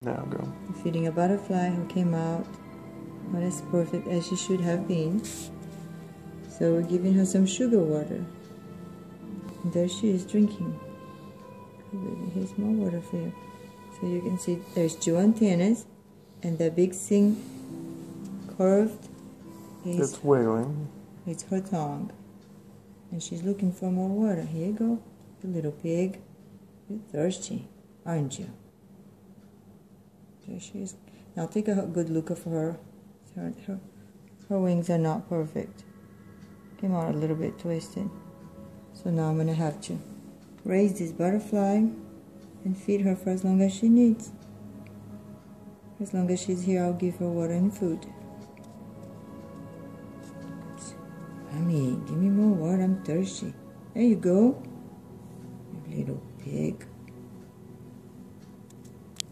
Now go. Feeding a butterfly who came out not as perfect as she should have been. So we're giving her some sugar water. And there she is drinking. Here's more water for you. So you can see there's two antennas and the big thing curved is it's wiggling. It's her tongue. And she's looking for more water. Here you go, you little pig. You're thirsty, aren't you? There she is. Now take a good look of her. Her wings are not perfect. Came out a little bit twisted. So now I'm going to have to raise this butterfly and feed her for as long as she needs. As long as she's here, I'll give her water and food. Mommy, give me more water, I'm thirsty. There you go, you little pig.